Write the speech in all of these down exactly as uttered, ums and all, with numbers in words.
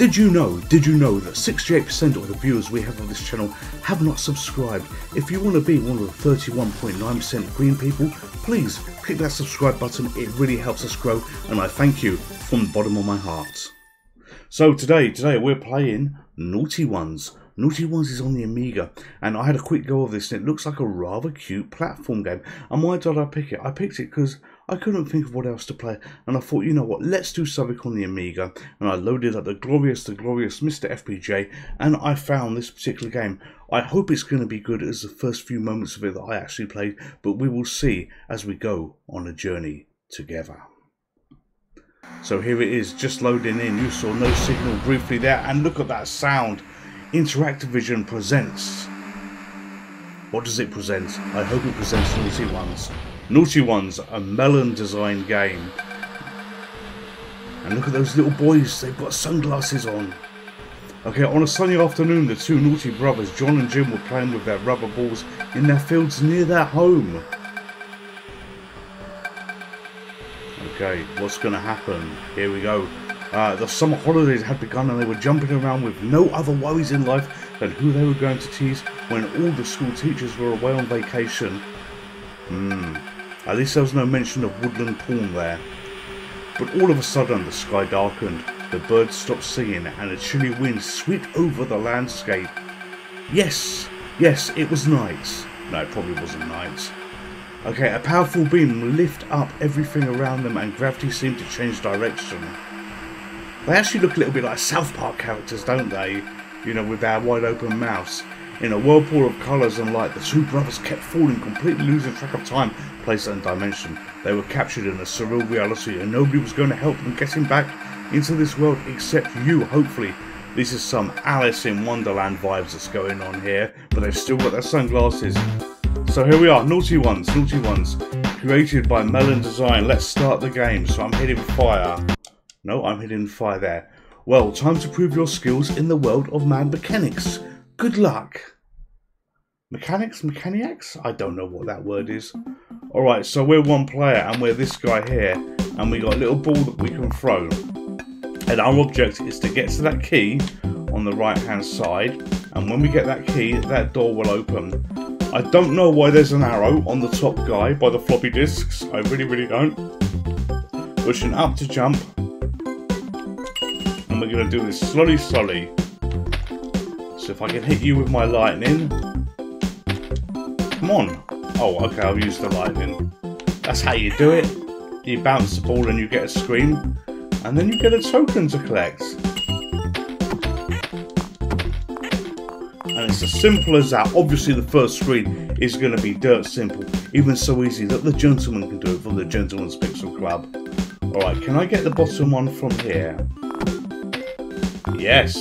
Did you know, did you know that sixty-eight percent of the viewers we have on this channel have not subscribed? If you want to be one of the thirty-one point nine percent green people, please click that subscribe button, it really helps us grow and I thank you from the bottom of my heart. So today, today we're playing Naughty Ones. Naughty Ones is on the Amiga and I had a quick go of this and it looks like a rather cute platform game. And why did I pick it? I picked it because I couldn't think of what else to play and I thought, you know what, let's do something on the Amiga, and I loaded up the glorious, the glorious MiSTer F P G A and I found this particular game. I hope it's going to be good as the first few moments of it that I actually played, but we will see as we go on a journey together. So here it is, just loading in. You saw no signal briefly there and look at that sound. Interactive Vision presents. What does it present? I hope it presents Naughty Ones. Naughty Ones, a Melon Design game. And look at those little boys, they've got sunglasses on. Okay, on a sunny afternoon, the two naughty brothers, John and Jim, were playing with their rubber balls in their fields near their home. Okay, what's going to happen? Here we go. Uh, the summer holidays had begun and they were jumping around with no other worries in life than who they were going to tease when all the school teachers were away on vacation. Hmm. At least there was no mention of woodland porn there. But all of a sudden the sky darkened, the birds stopped singing and a chilly wind swept over the landscape. Yes, yes, it was night. No, it probably wasn't night. Okay, a powerful beam lifted up everything around them and gravity seemed to change direction. They actually look a little bit like South Park characters, don't they? You know, with their wide open mouths. In a whirlpool of colours and light, the two brothers kept falling, completely losing track of time, place and dimension. They were captured in a surreal reality and nobody was going to help them getting back into this world except you, hopefully. This is some Alice in Wonderland vibes that's going on here, but they've still got their sunglasses. So here we are, Naughty Ones, Naughty Ones, created by Melon Design. Let's start the game. So I'm hitting fire. No, I'm hitting fire there. Well, time to prove your skills in the world of mad mechanics. Good luck. Mechanics? Mechaniacs? I don't know what that word is. Alright, so we're one player and we're this guy here. And we got a little ball that we can throw. And our object is to get to that key on the right hand side. And when we get that key, that door will open. I don't know why there's an arrow on the top guy by the floppy disks. I really, really don't. Pushing up to jump. We're going to do this slowly, slowly. So if I can hit you with my lightning. Come on. Oh, okay, I'll use the lightning. That's how you do it. You bounce the ball and you get a scream. And then you get a token to collect. And it's as simple as that. Obviously the first screen is going to be dirt simple. Even so easy that the gentleman can do it for the Gentlemen's Pixel Club. Alright, can I get the bottom one from here? Yes.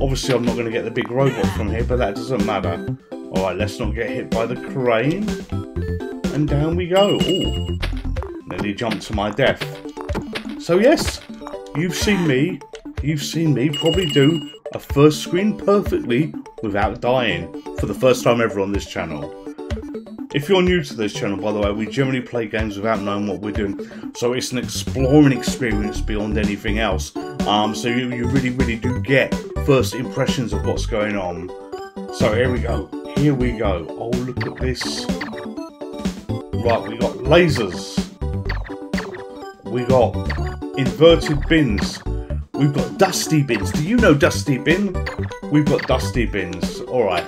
Obviously I'm not going to get the big robot from here, but that doesn't matter. Alright, let's not get hit by the crane. And down we go. Ooh. Nearly jumped to my death. So yes, you've seen me. You've seen me probably do a first screen perfectly without dying for the first time ever on this channel. If you're new to this channel, by the way, we generally play games without knowing what we're doing. So it's an exploring experience beyond anything else. Um, so you, you really, really do get first impressions of what's going on. So here we go. Here we go. Oh, look at this. Right, we got lasers. We got inverted bins. We've got dusty bins. Do you know dusty bin? We've got dusty bins. Alright.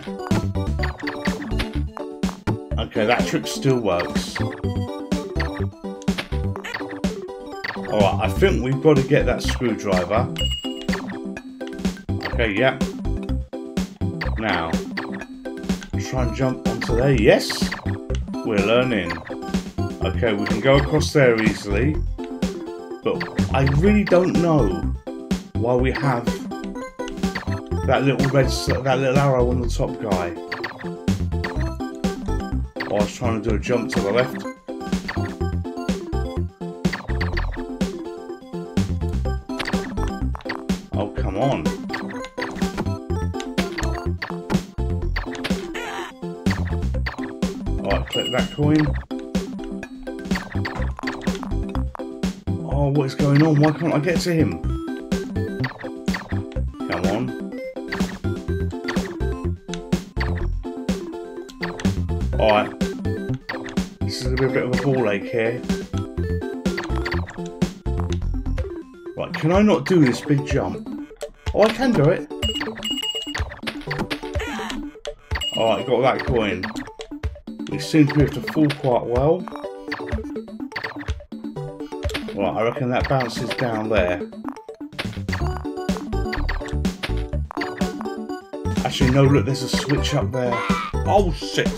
Okay, that trick still works. Alright, I think we've got to get that screwdriver. Okay, yeah. Now, try and jump onto there. Yes! We're learning. Okay, we can go across there easily. But I really don't know why we have that little red, that little arrow on the top guy. Oh, I was trying to do a jump to the left. Oh, come on. Alright, click that coin. Oh, what is going on? Why can't I get to him? quiet. This is a bit of a ball ache here. Right, can I not do this big jump? Oh, I can do it. Alright, got that coin. We seem to be able to fall quite well. Right, I reckon that bounces down there. Actually, no, look, there's a switch up there. Oh, shit!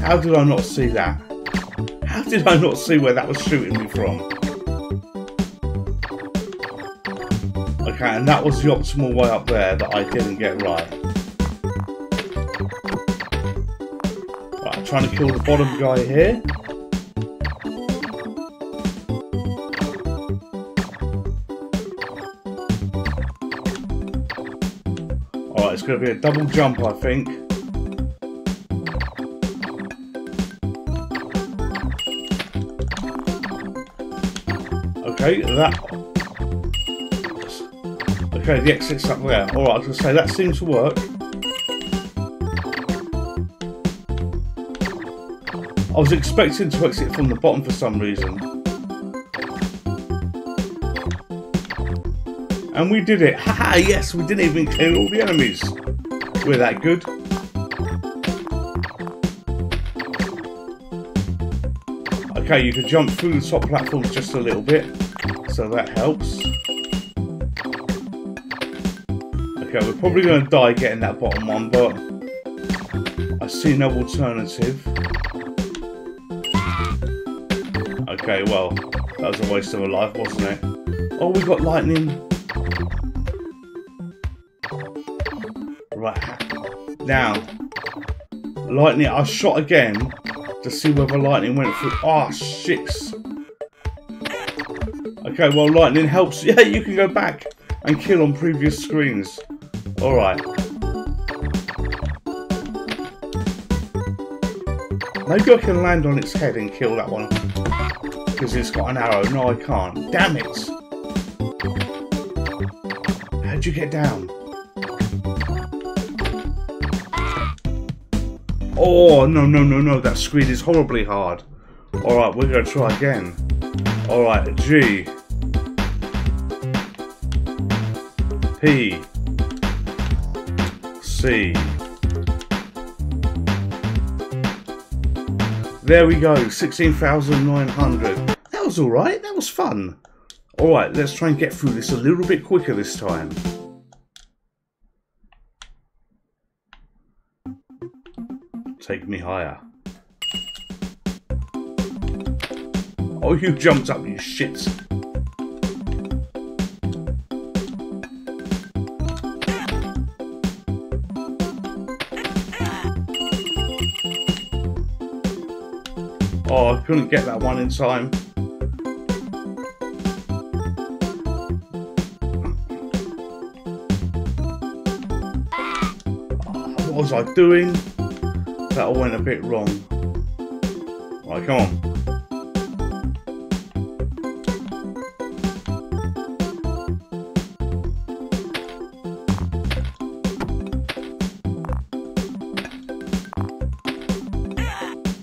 How did I not see that? How did I not see where that was shooting me from? Okay, and that was the optimal way up there that I didn't get right. Right, I'm trying to kill the bottom guy here. It's going to be a double jump, I think. Okay, that... Okay, the exit's up there. Alright, I was going to say, that seems to work. I was expecting to exit from the bottom for some reason. And we did it! Haha, yes, we didn't even clear all the enemies! We're that good. Okay, you can jump through the top platforms just a little bit, so that helps. Okay, we're probably going to die getting that bottom one, but I see no alternative. Okay, well, that was a waste of a life, wasn't it? Oh, we got lightning! Now, lightning, I shot again to see whether lightning went through. Ah, shit. Okay, well, lightning helps. Yeah, you can go back and kill on previous screens. Alright. Maybe I can land on its head and kill that one. Because it's got an arrow. No, I can't. Damn it. How'd you get down? Oh, no, no, no, no, that screen is horribly hard. Alright, we're going to try again. Alright, G. P. C. There we go, sixteen thousand nine hundred. That was alright, that was fun. Alright, let's try and get through this a little bit quicker this time. Take me higher. Oh, you jumped up, you shits. Oh, I couldn't get that one in time. Oh, what was I doing? That all went a bit wrong. Right, come on.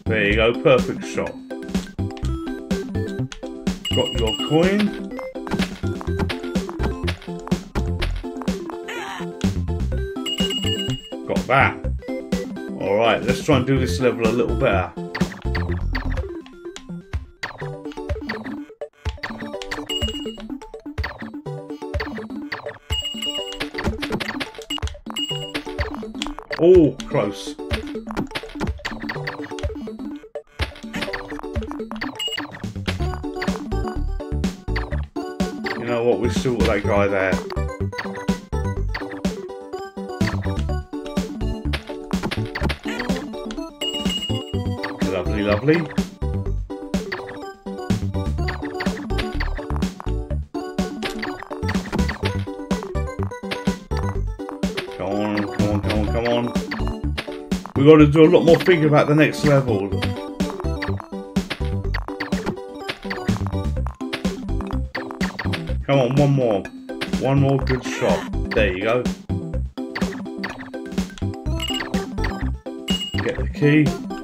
There you go, perfect shot. Got your coin. Got that. Alright, let's try and do this level a little better. Oh, close. You know what, we still got that guy there. Lovely. Come on, come on, come on, come on. We've got to do a lot more thinking about the next level. Come on, one more. One more good shot. There you go. Get the key.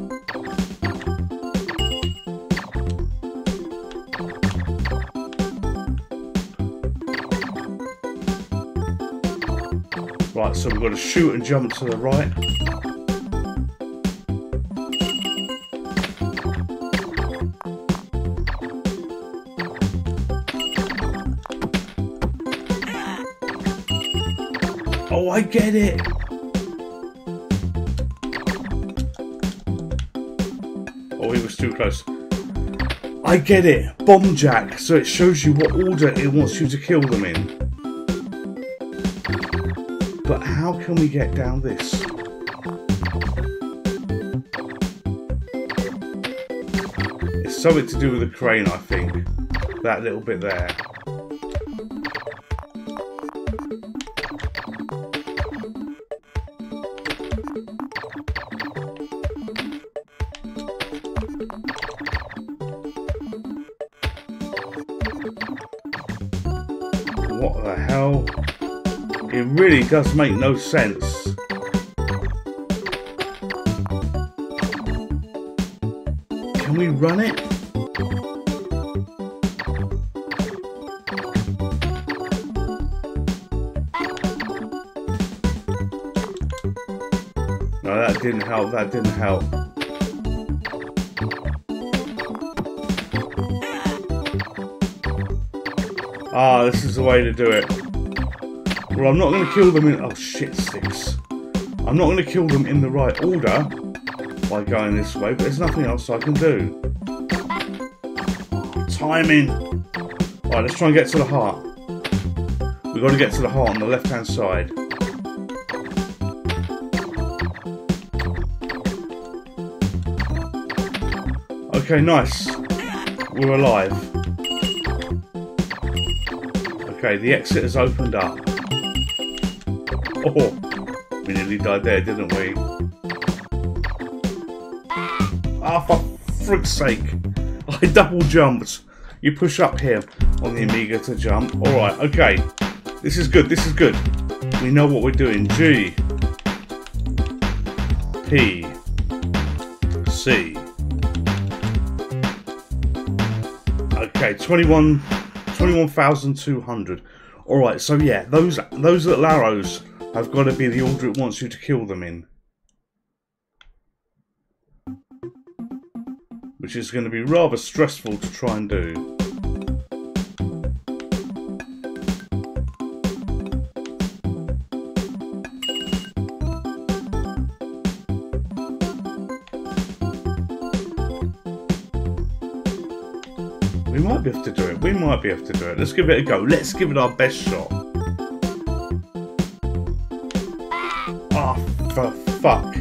Right, so we've got to shoot and jump to the right. Oh, I get it. Oh, he was too close. I get it. Bomb Jack. So it shows you what order it wants you to kill them in. But how can we get down this? It's something to do with the crane, I think. That little bit there. What the hell? It really does make no sense. Can we run it? No, that didn't help, that didn't help. Ah, this is the way to do it. Well, I'm not going to kill them in... Oh, shit sticks. I'm not going to kill them in the right order by going this way, but there's nothing else I can do. Timing. Alright, let's try and get to the heart. We've got to get to the heart on the left-hand side. Okay, nice. We're alive. Okay, the exit has opened up. Oh, we nearly died there, didn't we? Ah, for frick's sake. I double jumped. You push up here on the Amiga to jump. Alright, okay. This is good, this is good. We know what we're doing. G. P. C. Okay, twenty-one thousand two hundred. Alright, so yeah, those, those little arrows... I've got to be the order it wants you to kill them in. Which is going to be rather stressful to try and do. We might be able to do it. We might be able to do it. Let's give it a go. Let's give it our best shot. For fuck.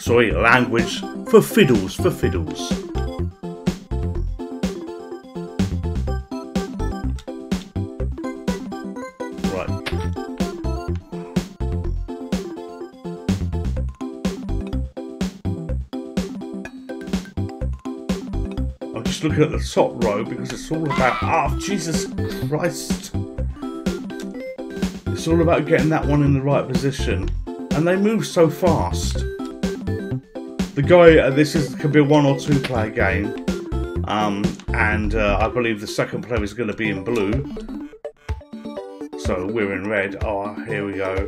Sorry, language. For fiddles, for fiddles. Right. I'm just looking at the top row because it's all about... Ah, oh, Jesus Christ. It's all about getting that one in the right position. And they move so fast. The guy, uh, this is, could be a one or two player game. Um, and uh, I believe the second player is going to be in blue. So we're in red. Oh, here we go.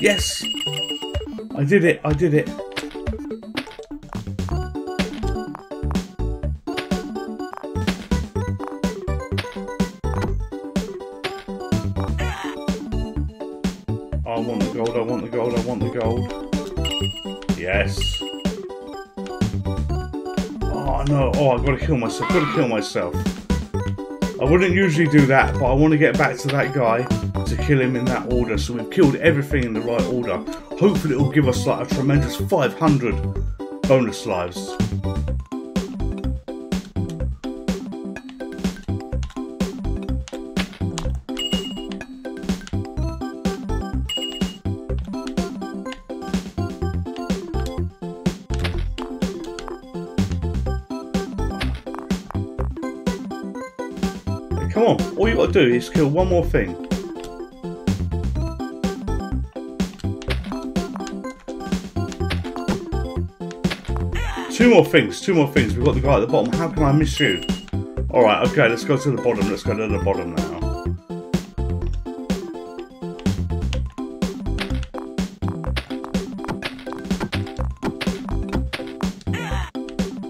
Yes! I did it, I did it. I want the gold, I want the gold, I want the gold. Yes. Oh no, oh I've got to kill myself, got to kill myself. I wouldn't usually do that, but I want to get back to that guy to kill him in that order. So we've killed everything in the right order. Hopefully it will give us like a tremendous five hundred bonus lives. Come on, all you got to do is kill one more thing. Two more things, two more things. We've got the guy at the bottom. How can I miss you? Alright, okay, let's go to the bottom. Let's go to the bottom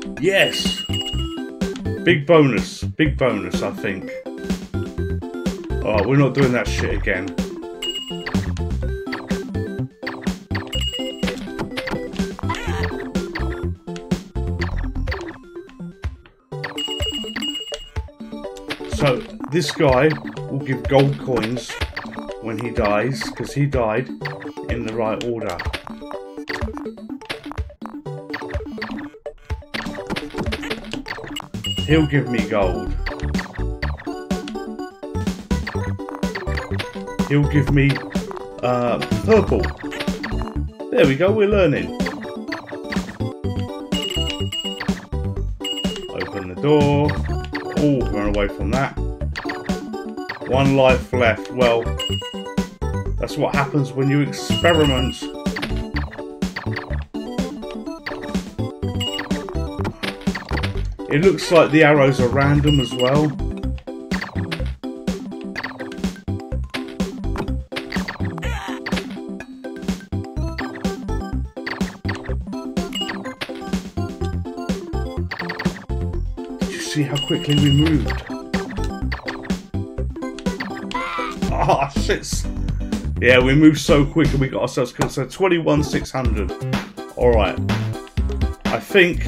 now. Yes! Big bonus. Big bonus, I think. Oh, we're not doing that shit again. So, this guy will give gold coins when he dies, because he died in the right order. He'll give me gold. He'll give me uh, purple. There we go, we're learning. Open the door. Oh, run away from that. One life left. Well, that's what happens when you experiment. It looks like the arrows are random as well. Did you see how quickly we moved? Ah, oh, shit. Yeah, we moved so quick and we got ourselves killed. So twenty-one six hundred. Alright. I think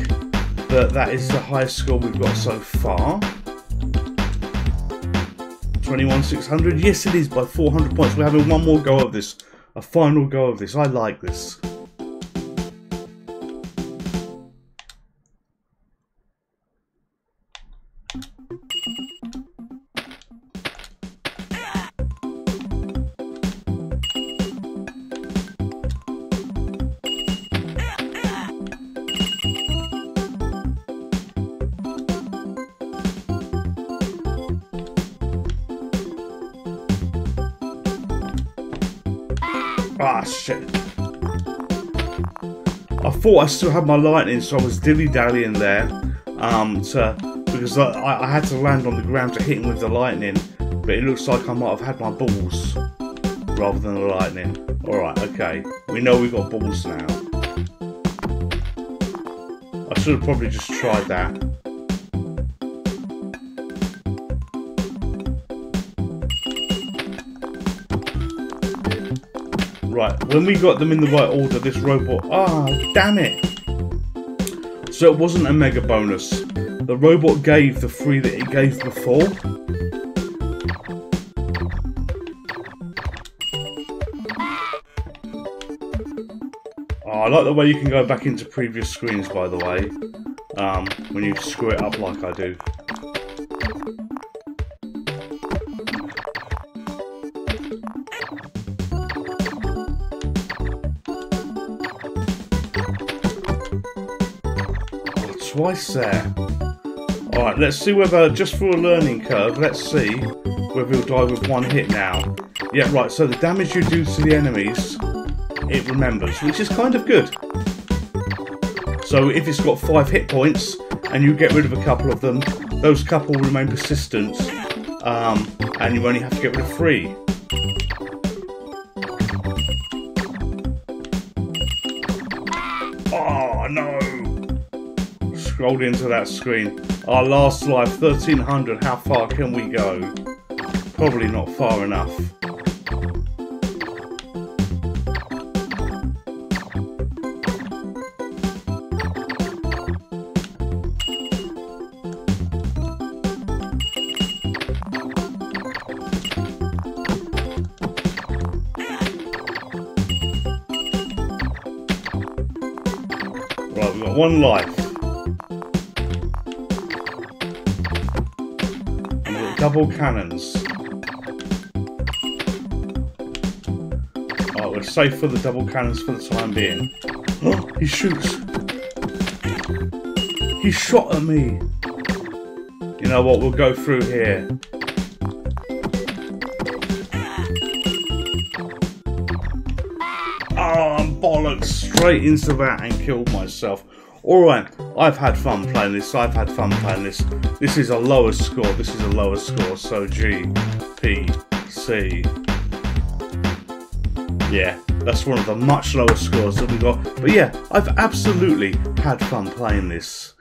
that that is the highest score we've got so far. twenty-one six hundred. Yes, it is by four hundred points. We're having one more go of this. A final go of this. I like this. Ah, shit. I thought I still had my lightning, so I was dilly-dallying there. Um, to, because I, I had to land on the ground to hit him with the lightning. But it looks like I might have had my balls rather than the lightning. Alright, okay. We know we've got balls now. I should have probably just tried that. Right, when we got them in the right order, this robot... Ah, damn it! So it wasn't a mega bonus. The robot gave the three that it gave before. Oh, I like the way you can go back into previous screens, by the way. Um, when you screw it up like I do. Twice there. Alright, let's see whether, just for a learning curve, let's see whether he'll die with one hit now. Yeah, right, so the damage you do to the enemies, it remembers, which is kind of good. So if it's got five hit points, and you get rid of a couple of them, those couple will remain persistent, um, and you only have to get rid of three. Oh, no! Scrolled into that screen. Our last life, thirteen hundred. How far can we go? Probably not far enough. Right, we've got one life. Double cannons. Oh, we're safe for the double cannons for the time being. Oh, he shoots. He shot at me. You know what? We'll go through here. Oh, I'm bollocks straight into that and killed myself. Alright, I've had fun playing this, I've had fun playing this. This is a lower score, this is a lower score, so G P C. Yeah, that's one of the much lower scores that we got. But yeah, I've absolutely had fun playing this.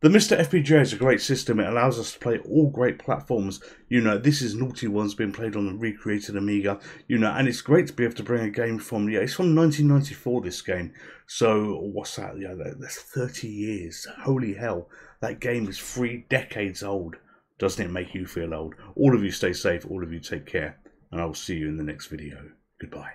The MiSTer F P G A is a great system. It allows us to play all great platforms. You know, this is Naughty Ones being played on the recreated Amiga. You know, and it's great to be able to bring a game from, yeah, it's from nineteen ninety-four, this game. So, what's that? Yeah, that's thirty years. Holy hell. That game is three decades old. Doesn't it make you feel old? All of you stay safe. All of you take care. And I will see you in the next video. Goodbye.